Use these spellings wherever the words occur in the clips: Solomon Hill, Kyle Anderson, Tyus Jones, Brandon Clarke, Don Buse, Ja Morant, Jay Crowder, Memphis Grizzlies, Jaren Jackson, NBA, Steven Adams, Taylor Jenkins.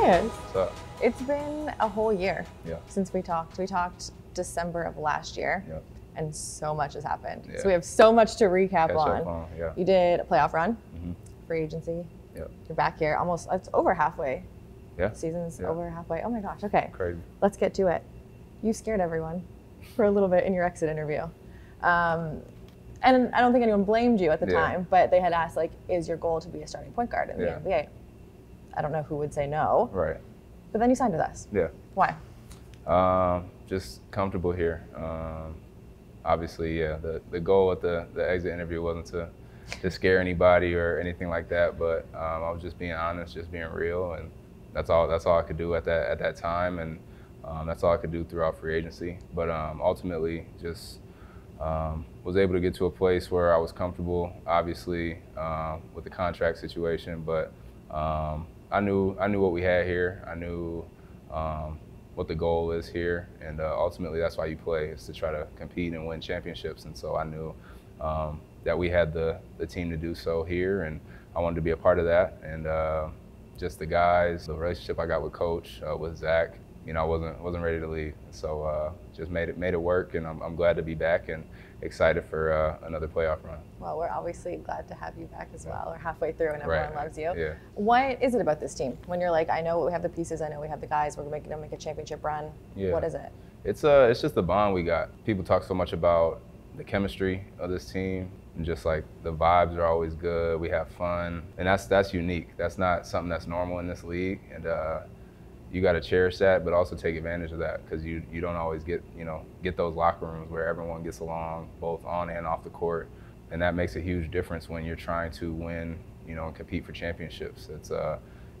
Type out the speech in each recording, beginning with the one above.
Tyus. So, it's been a whole year since we talked. We talked December of last year, and so much has happened. So we have so much to recap on. You did a playoff run, free agency. You're back here almost. It's over halfway. Season's over halfway. Oh my gosh. Okay. Crazy. Let's get to it. You scared everyone for a little bit in your exit interview. And I don't think anyone blamed you at the time, but they had asked, like, is your goal to be a starting point guard in the NBA? I don't know who would say no. Right. But then you signed with us. Why? Just comfortable here. Obviously, the goal at the exit interview wasn't to scare anybody or anything like that, but I was just being honest, just being real, and that's all I could do at that time, and that's all I could do throughout free agency. But ultimately, just was able to get to a place where I was comfortable, obviously, with the contract situation, but I knew what we had here. I knew what the goal is here, and ultimately that's why you play, is to try to compete and win championships. And so I knew that we had the team to do so here, and I wanted to be a part of that. And just the guys, the relationship I got with Coach, with Zach, you know, I wasn't ready to leave. So just made it work, and I'm glad to be back and excited for another playoff run. Well, we're obviously glad to have you back as well. We're halfway through and everyone loves you. What is it about this team? When you're like, I know we have the pieces, I know we have the guys, we're going to make a championship run. What is it? It's just the bond we got. People talk so much about the chemistry of this team, and just like the vibes are always good. We have fun, and that's unique. That's not something that's normal in this league, and you got to cherish that, but also take advantage of that, because you don't always get those locker rooms where everyone gets along, both on and off the court, and that makes a huge difference when you're trying to win, and compete for championships. It's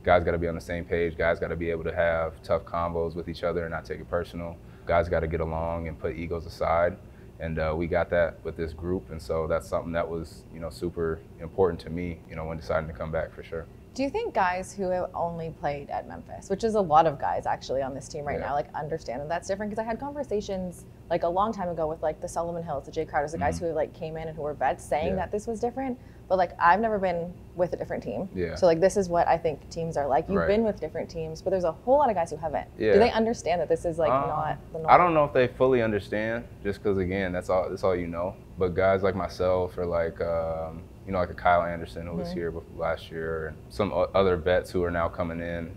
guys got to be on the same page. Guys got to be able to have tough combos with each other and not take it personal. Guys got to get along and put egos aside. And we got that with this group, and so that's something that was, super important to me, when deciding to come back for sure. Do you think guys who have only played at Memphis, which is a lot of guys actually on this team right now, like understand that that's different? Because I had conversations like a long time ago with like the Solomon Hills, the Jay Crowders, the guys who like came in and who were vets, saying that this was different. But like I've never been with a different team, so like this is what I think teams are like. You've been with different teams, but there's a whole lot of guys who haven't. Do they understand that this is like not the norm? I don't know if they fully understand, just because again that's all you know. But guys like myself or like like a Kyle Anderson who was here last year, and some other vets who are now coming in.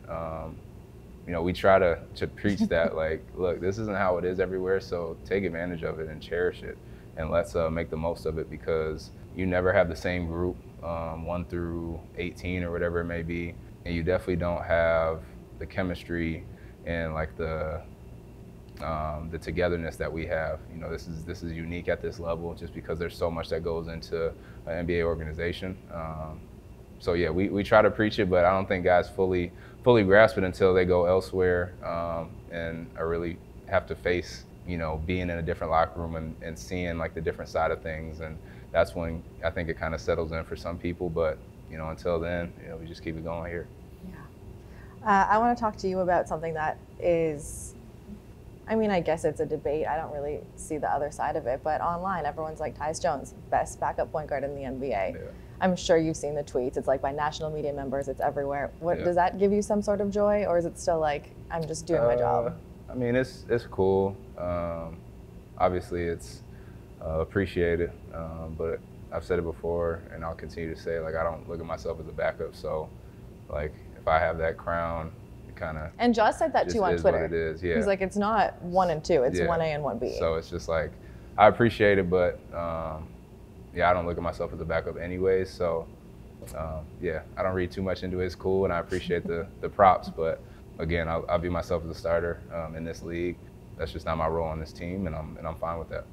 We try to preach that like, look, this isn't how it is everywhere, so take advantage of it and cherish it, and let's make the most of it, because you never have the same group, 1 through 18 or whatever it may be, and you definitely don't have the chemistry and like the togetherness that we have. This is unique at this level, just because there's so much that goes into an NBA organization. So yeah, we try to preach it, but I don't think guys fully grasp it until they go elsewhere and I really have to face being in a different locker room and seeing like the different side of things, and that's when I think it kind of settles in for some people. But until then, we just keep it going here. I want to talk to you about something that is, I mean, I guess it's a debate. I don't really see the other side of it, but online everyone's like, Tyus Jones, best backup point guard in the NBA. I'm sure you've seen the tweets. It's like by national media members. It's everywhere. What does that give you some sort of joy, or is it still like, I'm just doing my job? I mean, it's cool. Obviously, it's appreciated, but I've said it before, and I'll continue to say, like, I don't look at myself as a backup. So, like, if I have that crown, it kind of. And Josh said that too on Twitter. What it is, He's like, it's not 1 and 2; it's 1A and 1B. So it's just like, I appreciate it, but I don't look at myself as a backup anyway. So, I don't read too much into it. It's cool, and I appreciate the props, but. Again, I view myself as a starter in this league. That's just not my role on this team, and I'm fine with that.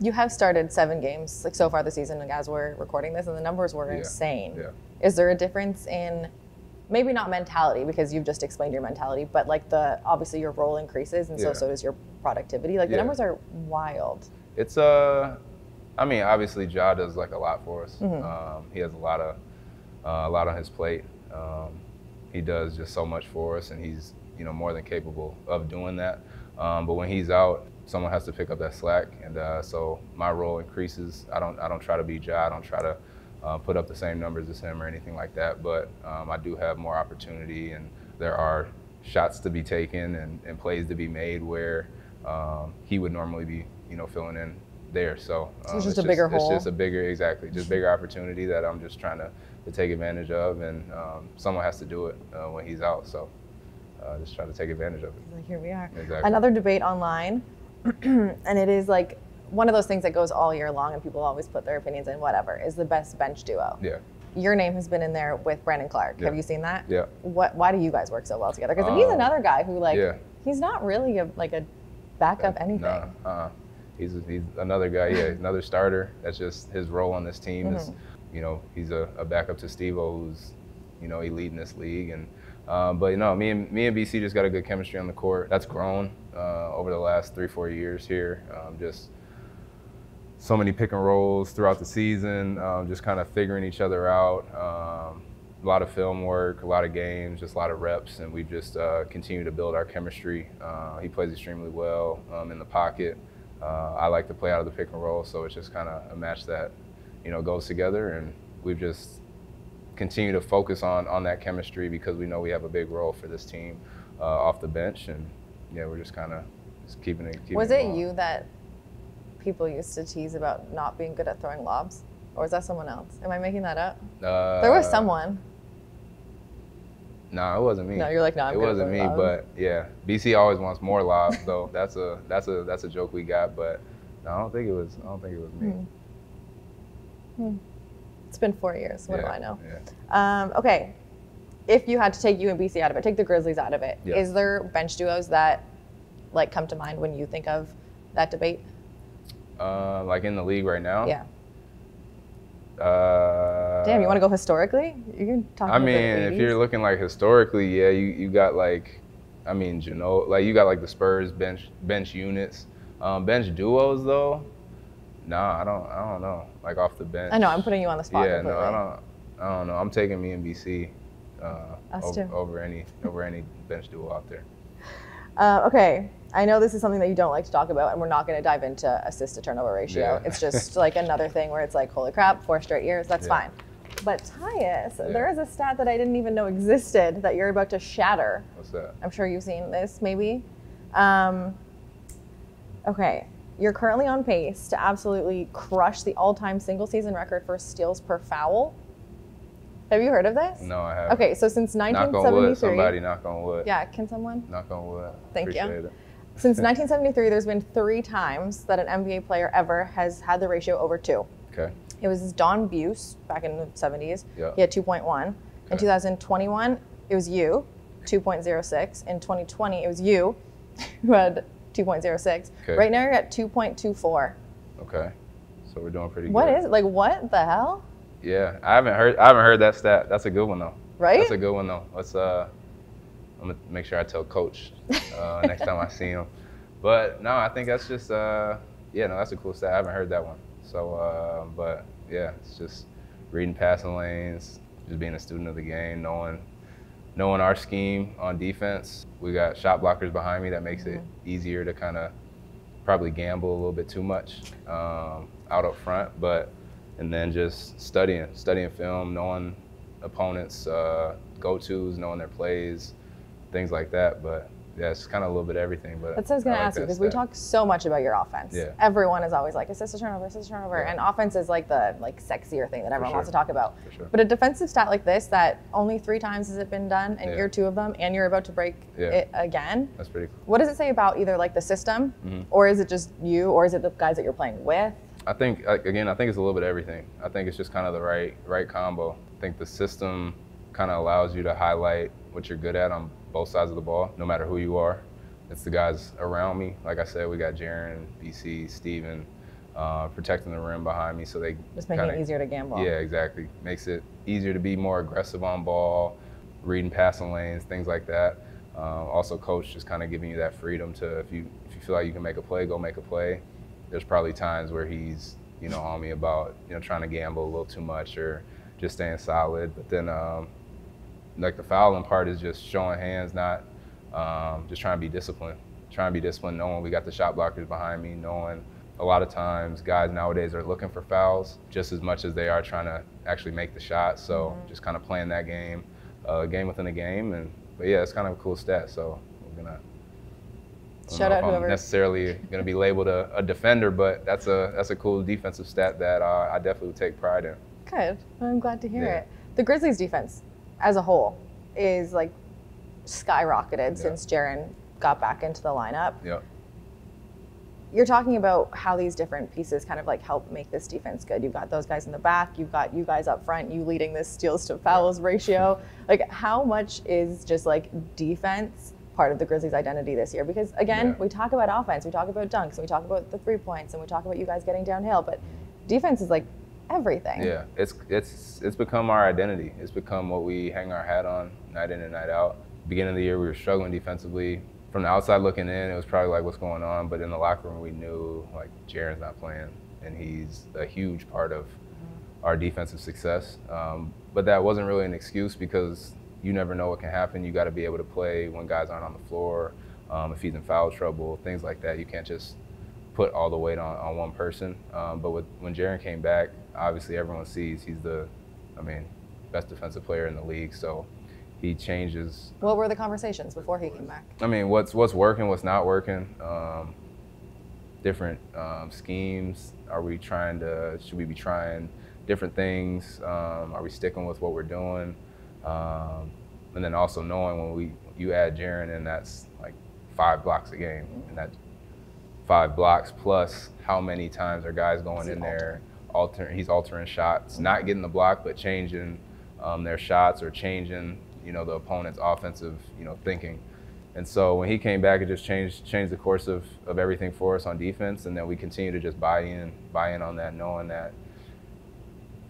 You have started 7 games like so far this season, and guys were recording this, and the numbers were insane. Is there a difference in maybe not mentality, because you've just explained your mentality, but like obviously your role increases, and so does your productivity. Like the numbers are wild. It's I mean, obviously Ja does like a lot for us. He has a lot on his plate. He does just so much for us, and he's more than capable of doing that. But when he's out, someone has to pick up that slack, and so my role increases. I don't try to be Ja. I don't try to put up the same numbers as him or anything like that. But I do have more opportunity, and there are shots to be taken and plays to be made where he would normally be, filling in there. So it's just a bigger hole. It's just a bigger, bigger opportunity that I'm just trying to take advantage of, and someone has to do it when he's out. So just trying to take advantage of it. Here we are. Exactly. Another debate online, and it is like one of those things that goes all year long, and people always put their opinions in, whatever, is the best bench duo. Yeah. Your name has been in there with Brandon Clarke. Yeah. Have you seen that? Yeah. Why do you guys work so well together? Because he's another guy who, like, he's not really a backup anything. Nah, he's another guy, another starter. That's just his role on this team is, he's a backup to Steve-O, who's, elite in this league. And but no, me and BC just got a good chemistry on the court. That's grown over the last 3-4 years here. Just so many pick and rolls throughout the season, just kind of figuring each other out. A lot of film work, a lot of games, just a lot of reps, and we just continue to build our chemistry. He plays extremely well in the pocket. I like to play out of the pick and roll, so it's just kind of a match that, goes together, and we've just continue to focus on that chemistry because we know we have a big role for this team off the bench, and we're just kind of keeping it. Was it you that people used to tease about not being good at throwing lobs? Or is that someone else? Am I making that up? There was someone. No, it wasn't me. No, you're like, no, I'm good. It wasn't me, but yeah. BC always wants more lobs, so that's a joke we got, but no, I don't think it was me. It's been 4 years, what do I know? Yeah. Okay, if you had to take you and BC out of it, take the Grizzlies out of it, is there bench duos that come to mind when you think of that debate? Like in the league right now? Yeah. Damn, you want to go historically? You can talk about the '80s. If you're looking historically, you got you got the Spurs bench units. Bench duos though? Nah, I don't know. Off the bench. I know, I'm putting you on the spot. Yeah, completely. No, I don't know. I'm taking me and BC over any bench duo out there. Okay, I know this is something that you don't like to talk about, and we're not going to dive into assist-to-turnover ratio. Yeah. It's just another thing where it's holy crap, 4 straight years, that's fine. But Tyus, there is a stat that I didn't even know existed that you're about to shatter. What's that? I'm sure you've seen this, maybe. Okay, you're currently on pace to absolutely crush the all-time single-season record for steals per foul. Have you heard of this? No, I haven't. Okay, so since 1973. Knock on wood, somebody knock on wood. Yeah, can someone? Knock on wood. Thank you. Appreciate it. Since 1973, there's been 3 times that an NBA player ever has had the ratio over 2. Okay. It was Don Buse back in the 70s. Yeah. He had 2.1. Okay. In 2021, it was you, 2.06. In 2020, it was you who had 2.06. Okay. Right now, you're at 2.24. Okay. So we're doing pretty good. What is it? What the hell? Yeah, I haven't heard that stat. That's a good one though. Right? That's a good one though. Let's I'm gonna make sure I tell Coach next time I see him. But no, I think that's just that's a cool stat. I haven't heard that one. So but yeah, it's just reading passing lanes, just being a student of the game, knowing our scheme on defense. We got shot blockers behind me that makes it easier to kinda probably gamble a little bit too much out up front, and then just studying film, knowing opponents' go-tos, knowing their plays, things like that. But yeah, it's kind of a little bit of everything. But that's what I was going to ask you, because we talk so much about your offense. Yeah. Everyone is always assist to turnover. Yeah. And offense is the sexier thing that everyone wants to talk about. For sure. But a defensive stat like this, that only 3 times has it been done, and you're 2 of them, and you're about to break it again. That's pretty cool. What does it say about either the system, or is it just you, or is it the guys that you're playing with? I think it's a little bit of everything. I think it's just kind of the right combo. I think the system kind of allows you to highlight what you're good at on both sides of the ball, no matter who you are. It's the guys around me. Like I said, we got Jaren, BC, Steven, protecting the rim behind me, so they just make it easier to gamble. Yeah, exactly. Makes it easier to be more aggressive on ball, reading passing lanes, things like that. Also, Coach just kind of giving you that freedom to, if you feel like you can make a play, go make a play. There's probably times where he's, on me about, trying to gamble a little too much or just staying solid. But then, the fouling part is just showing hands, not just trying to be disciplined. Trying to be disciplined, knowing we got the shot blockers behind me, knowing a lot of times guys nowadays are looking for fouls just as much as they are trying to actually make the shot. So just kind of playing that game within a game, and But yeah, it's kind of a cool stat. So we're gonna. Shout out whoever. I'm necessarily gonna be labeled a defender, but that's a cool defensive stat that I definitely would take pride in. Good. Well, I'm glad to hear it. The Grizzlies' defense, as a whole, is like skyrocketed since Jaren got back into the lineup. Yeah. You're talking about how these different pieces kind of like help make this defense good. You've got those guys in the back, you've got you guys up front, you leading this steals to fouls ratio. Like, how much is just like defense part of the Grizzlies' identity this year? Because again, we talk about offense, we talk about dunks, and we talk about the 3 points, and we talk about you guys getting downhill, but defense is like everything. Yeah, it's become our identity. It's become what we hang our hat on night in and night out. Beginning of the year, we were struggling defensively. From the outside looking in, it was probably like, what's going on? But in the locker room, we knew like Jaren's not playing, and he's a huge part of our defensive success. But that wasn't really an excuse, because you never know what can happen. You got to be able to play when guys aren't on the floor, if he's in foul trouble, things like that. You can't just put all the weight on one person. But when Jaren came back, obviously everyone sees he's the, best defensive player in the league. So he changes. What were the conversations before he came back? I mean, what's working, what's not working, different schemes. Should we be trying different things? Are we sticking with what we're doing? And then also knowing when you add Jaren in, that's like 5 blocks a game, and that 5 blocks plus how many times are guys going in there, he's altering shots, not getting the block, but changing their shots or changing, the opponent's offensive, thinking. And so when he came back, it just changed the course of everything for us on defense. And then we continue to just buy in on that, knowing that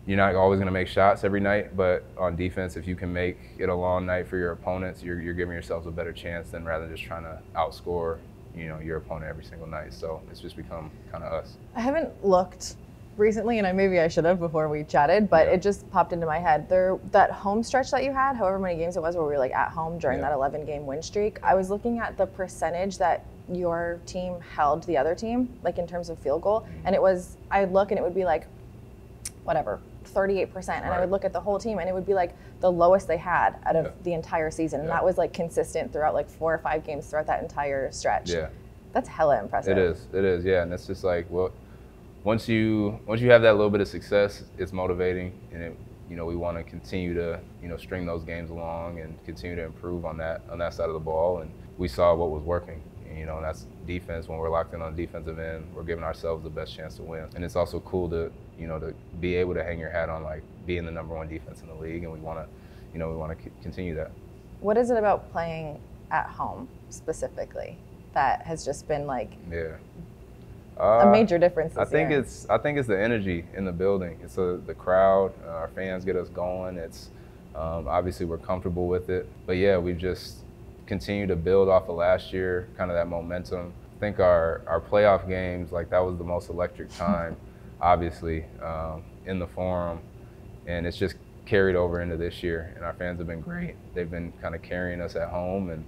you're not always going to make shots every night, but on defense, if you can make it a long night for your opponents, you're giving yourselves a better chance than rather than just trying to outscore, your opponent every single night. So it's just become kind of us. I haven't looked recently, and maybe I should have before we chatted, but it just popped into my head. That home stretch that you had, however many games it was where we were like at home during that 11-game win streak, I was looking at the percentage that your team held the other team, like in terms of field goal, and it was, I'd look and it would be like, whatever, 38%, and I would look at the whole team and it would be like the lowest they had out of the entire season, and that was like consistent throughout like 4 or 5 games throughout that entire stretch. Yeah, that's hella impressive. It is, yeah, and it's just like, well, once you have that little bit of success, it's motivating, and it, we want to continue to string those games along and continue to improve on that side of the ball, and we saw what was working. And that's defense. When we're locked in on the defensive end, we're giving ourselves the best chance to win. And it's also cool to, to be able to hang your hat on like being the #1 defense in the league, and we want to, we want to continue that. What is it about playing at home specifically that has just been like a major difference this year? I think it's the energy in the building. It's the crowd. Our fans get us going. It's obviously we're comfortable with it, but yeah, we've just continue to build off of last year, kind of that momentum. I think our playoff games, like that was the most electric time, obviously, in the Forum. And it's just carried over into this year. And our fans have been great. They've been kind of carrying us at home, and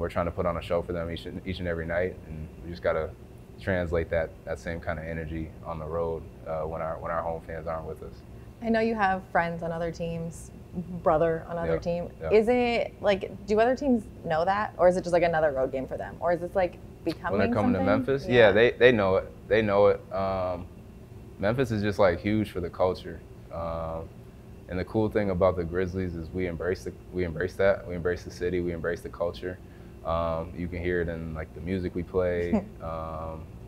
we're trying to put on a show for them each and every night. And we just got to translate that same kind of energy on the road when our home fans aren't with us. I know you have friends on other teams, brother on another team. Yep. Is it like, do other teams know that, or is it just like another road game for them, or is this like becoming? When they're coming to Memphis, yeah, they know it. They know it. Memphis is just like huge for the culture, and the cool thing about the Grizzlies is we embrace the city, we embrace the culture. You can hear it in like the music we play,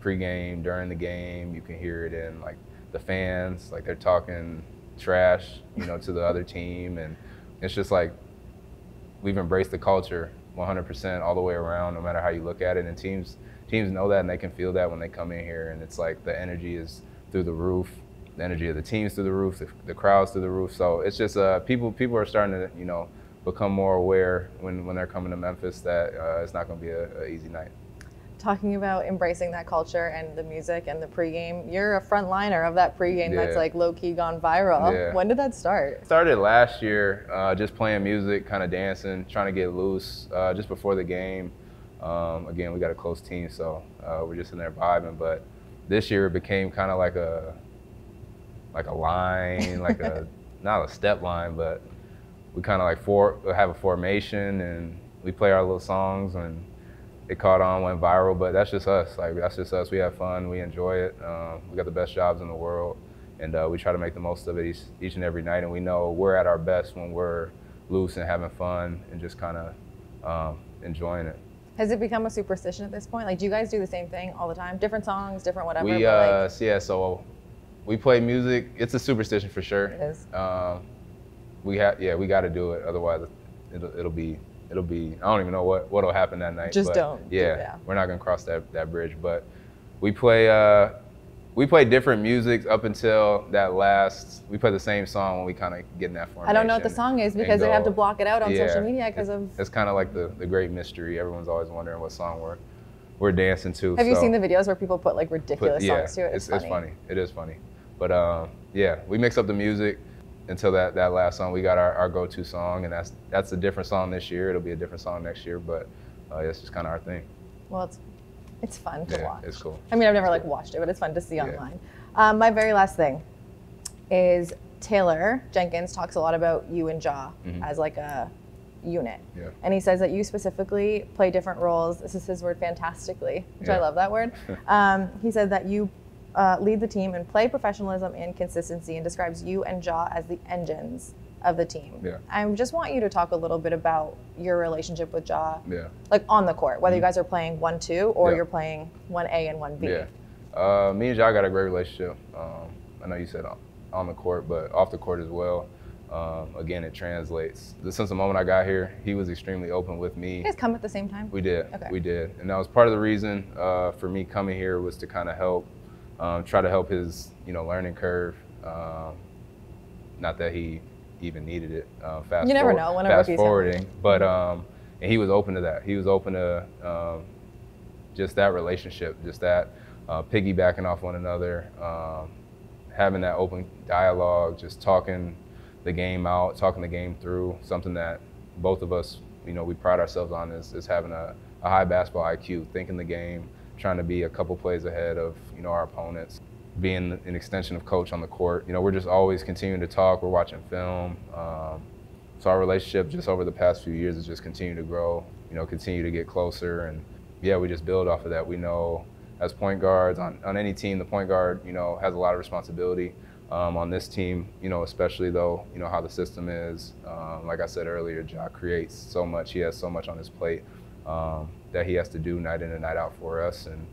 pregame, during the game. You can hear it in like the fans, like they're talking trash, to the other team, and it's just like we've embraced the culture 100% all the way around, no matter how you look at it. And teams know that, and they can feel that when they come in here. And it's like the energy is through the roof, the energy of the team's through the roof, the crowd's through the roof. So it's just people are starting to become more aware when they're coming to Memphis that it's not going to be an easy night. Talking about embracing that culture and the music and the pregame, you're a front liner of that pregame that's like low-key gone viral. Yeah. When did that start? Started last year, just playing music, kind of dancing, trying to get loose just before the game. Again, we got a close team, so we're just in there vibing. But this year it became kind of like a line, like a not a step line, but we kind of like have a formation, and we play our little songs and it caught on, went viral, but that's just us. Like, that's just us. We have fun, we enjoy it. We got the best jobs in the world, and we try to make the most of it each and every night. And we know we're at our best when we're loose and having fun and just kind of enjoying it. Has it become a superstition at this point? Like, do you guys do the same thing all the time? Different songs, different whatever? We, yeah, so we play music. It's a superstition for sure. It is. We got to do it. Otherwise, it'll be, I don't even know what'll happen that night. Just don't. Yeah, we're not going to cross that bridge. But we play different music up until that last. We play the same song when we kind of get in that formation. I don't know what the song is because they have to block it out on social media because of. It's kind of like the great mystery. Everyone's always wondering what song we're dancing to. Have you seen the videos where people put like ridiculous songs to it? It's funny. It is funny. But yeah, we mix up the music until that last song. We got our go-to song, and that's a different song this year. It'll be a different song next year, but it's just kind of our thing. Well, it's fun to watch. It's cool. I mean, I've never watched it, but it's fun to see online. My very last thing is Taylor Jenkins talks a lot about you and Ja as like a unit. Yeah. And he says that you specifically play different roles. This is his word, fantastically, which I love that word. He said that you lead the team and play professionalism and consistency, and describes you and Ja as the engines of the team. Yeah. I just want you to talk a little bit about your relationship with Ja, like on the court, whether you guys are playing 1-2 or you're playing 1A and 1B. Yeah, me and Ja got a great relationship. I know you said on the court, but off the court as well. Again, it translates. Since the moment I got here, he was extremely open with me. You guys come at the same time? We did, we did. And that was part of the reason for me coming here, was to kind of help, try to help his learning curve. Not that he even needed it. You never know when a rookie's forwarding, but and he was open to that. He was open to just that relationship, just that piggybacking off one another, having that open dialogue, just talking the game out, talking the game through. Something that both of us, we pride ourselves on is having a high basketball IQ, thinking the game, trying to be a couple plays ahead of our opponents, being an extension of coach on the court. We're just always continuing to talk. We're watching film. So our relationship just over the past few years has just continued to grow, continue to get closer. And yeah, we just build off of that. We know as point guards on any team, the point guard, has a lot of responsibility. On this team, especially though, how the system is, like I said earlier, Ja creates so much. He has so much on his plate that he has to do night in and night out for us. And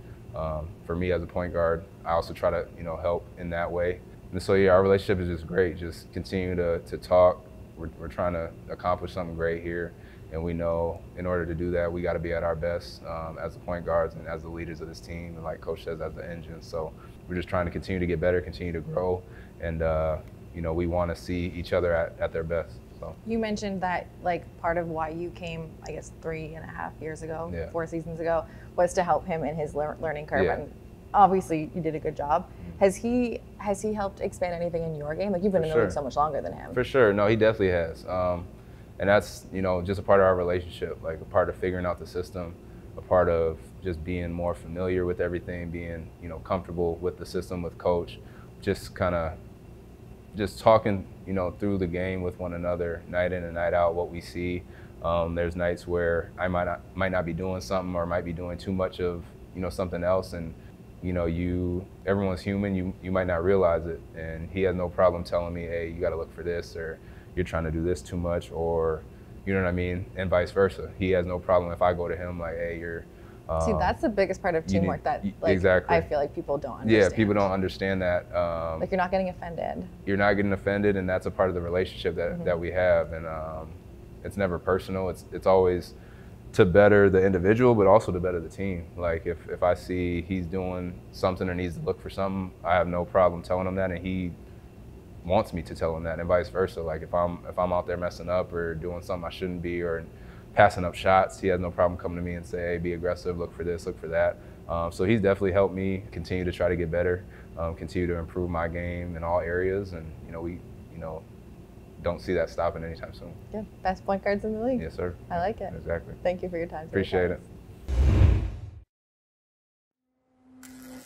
for me as a point guard, I also try to help in that way. And so yeah, our relationship is just great. Just continue to talk. We're trying to accomplish something great here, and we know in order to do that, we got to be at our best as the point guards and as the leaders of this team, and like Coach says, as the engine. So we're just trying to continue to get better, continue to grow, and we want to see each other at their best. So you mentioned that like part of why you came, I guess 3.5 years ago, 4 seasons ago, was to help him in his learning curve. Yeah. And obviously you did a good job. Has he helped expand anything in your game? Like, you've been in the league so much longer than him. For sure. No, he definitely has. And that's, just a part of our relationship, like a part of figuring out the system, a part of just being more familiar with everything, being, comfortable with the system, with coach, just kind of just talking, through the game with one another, night in and night out, what we see. There's nights where I might not be doing something, or might be doing too much of, something else, and everyone's human. You might not realize it, and he has no problem telling me, hey, you got to look for this, or you're trying to do this too much, or you know what I mean, and vice versa. He has no problem if I go to him like, hey, you're. See, that's the biggest part of teamwork I feel like people don't understand. Yeah, people don't understand that. Like, you're not getting offended. You're not getting offended, and that's a part of the relationship that we have. And it's never personal. It's always to better the individual, but also to better the team. Like, if I see he's doing something or needs to look for something, I have no problem telling him that, and he wants me to tell him that, and vice versa. Like, if I'm out there messing up or doing something I shouldn't be, or passing up shots, he has no problem coming to me and say, hey, be aggressive, look for this, look for that. So he's definitely helped me continue to try to get better, continue to improve my game in all areas, and we, don't see that stopping anytime soon. Yeah, best point guards in the league. Yes, sir. I like it. Exactly. Thank you for your time. Appreciate it.